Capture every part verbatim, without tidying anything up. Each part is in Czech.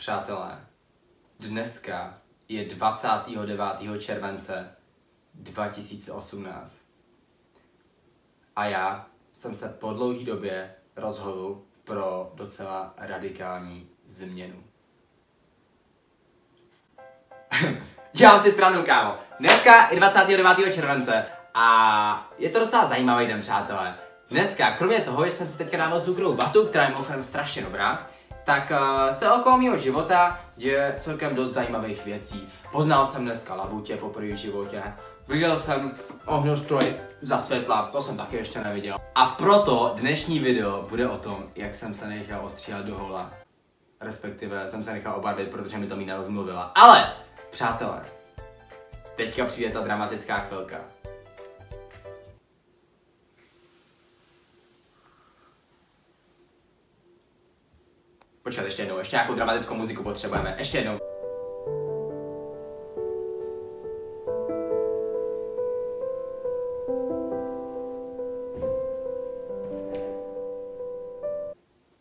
Přátelé, dneska je dvacátého devátého července dva tisíce osmnáct a já jsem se po dlouhé době rozhodl pro docela radikální změnu. Dělám si stranu, kámo. Dneska je dvacátého devátého července a je to docela zajímavý den, přátelé. Dneska, kromě toho, že jsem si teďka dával cukrovou vatu, která je mimochodem strašně dobrá, tak uh, se okolo mého života děje celkem dost zajímavých věcí. Poznal jsem dneska labutě poprvé v životě, viděl jsem ohňostroj za světla, to jsem taky ještě neviděl. A proto dnešní video bude o tom, jak jsem se nechal ostříhat do hola. Respektive jsem se nechal obarvit, protože mi to Mína rozmluvila. Ale, přátelé, teďka přijde ta dramatická chvilka. Počkat, ještě jednou, ještě nějakou dramatickou muziku potřebujeme, ještě jednou.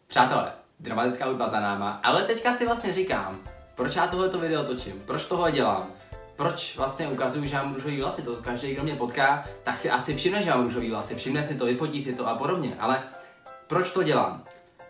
Přátelé, dramatická hudba za náma, ale teďka si vlastně říkám, proč já tohleto video točím, proč tohle dělám, proč vlastně ukazuju, že mám růžový vlasy, to každý, kdo mě potká, tak si asi všimne, že mám růžový vlasy, všimne si to, vyfotí si to a podobně, ale proč to dělám?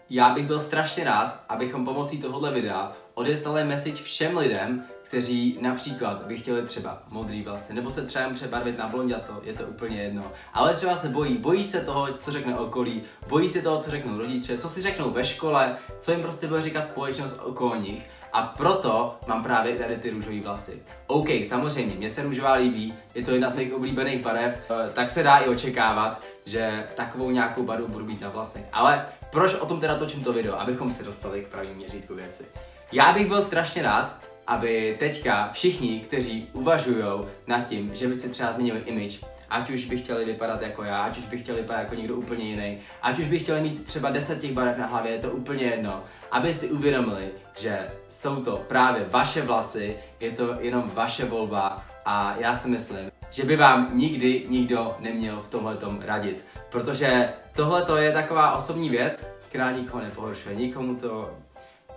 Já bych byl strašně rád, abychom pomocí tohohle videa odeslali message všem lidem, kteří například by chtěli třeba modrý vlasy, nebo se třeba přebarvit na blonďato, je to úplně jedno. Ale třeba se bojí, bojí se toho, co řekne okolí, bojí se toho, co řeknou rodiče, co si řeknou ve škole, co jim prostě bude říkat společnost okolo nich. A proto mám právě tady ty růžové vlasy. OK, samozřejmě, mně se růžová líbí, je to jedna z mých oblíbených barev, tak se dá i očekávat, že takovou nějakou barvu budu mít na vlasech. Ale proč o tom teda točím to video, abychom se dostali k pravým měřítku věci? Já bych byl strašně rád, aby teďka všichni, kteří uvažují nad tím, že by si třeba změnili image, ať už by chtěli vypadat jako já, ať už by chtěli vypadat jako někdo úplně jiný, ať už by chtěli mít třeba deset těch barev na hlavě, je to úplně jedno, aby si uvědomili, že jsou to právě vaše vlasy, je to jenom vaše volba a já si myslím, že by vám nikdy nikdo neměl v tomhletom radit, protože tohleto je taková osobní věc, která nikoho nepohoršuje, nikomu to,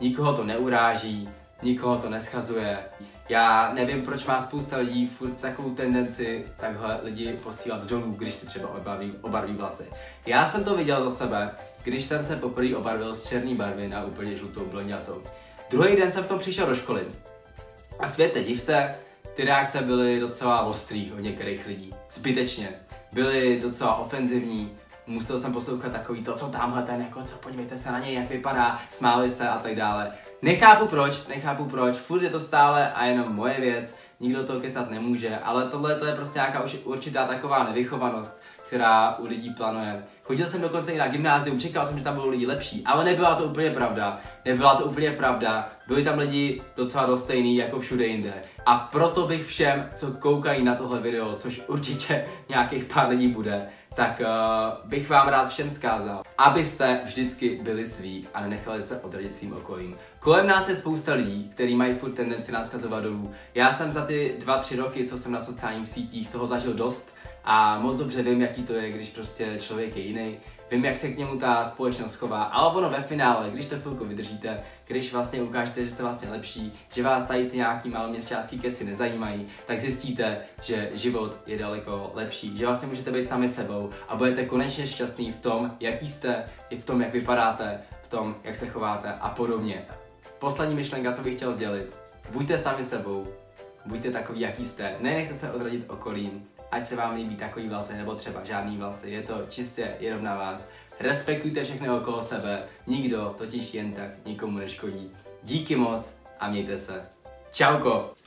nikoho to neuráží, nikoho to neschazuje. Já nevím, proč má spousta lidí furt takovou tendenci takhle lidi posílat dolů, když si třeba obarví, obarví vlasy. Já jsem to viděl za sebe, když jsem se poprvé obarvil z černé barvy na úplně žlutou blonďatou. Druhý den jsem v tom přišel do školy. A světe, div se, ty reakce byly docela ostrý od některých lidí. Zbytečně. Byly docela ofenzivní. Musel jsem poslouchat takový to, co tamhle ten, jako co, podívejte se na něj, jak vypadá, smáli se a tak dále. Nechápu proč, nechápu proč, furt je to stále a jenom moje věc, nikdo to kecat nemůže, ale tohle to je prostě nějaká už určitá taková nevychovanost, která u lidí planuje. Chodil jsem dokonce i na gymnázium, čekal jsem, že tam budou lidi lepší, ale nebyla to úplně pravda, nebyla to úplně pravda, byli tam lidi docela dost stejný jako všude jinde. A proto bych všem, co koukají na tohle video, což určitě nějakých pár lidí bude, tak uh, bych vám rád všem vzkázal, abyste vždycky byli svý a nenechali se odradit svým okolím. Kolem nás je spousta lidí, kteří mají furt tendenci nás kazovat dolů. Já jsem za ty dva, tři roky, co jsem na sociálních sítích, toho zažil dost a moc dobře vím, jaký to je, když prostě člověk je jiný. Vím, jak se k němu ta společnost chová, ale ono ve finále, když to chvilku vydržíte, když vlastně ukážete, že jste vlastně lepší, že vás tady ty nějaký maloměstský keci nezajímají, tak zjistíte, že život je daleko lepší, že vlastně můžete být sami sebou a budete konečně šťastný v tom, jaký jste, i v tom, jak vypadáte, v tom, jak se chováte a podobně. Poslední myšlenka, co bych chtěl sdělit, buďte sami sebou, buďte takový, jaký jste, ne, nechte se odradit okolím, ať se vám líbí takový vlasy nebo třeba žádný vlasy, je to čistě jenom na vás. Respektujte všechny okolo sebe, nikdo totiž jen tak nikomu neškodí. Díky moc a mějte se. Čauko!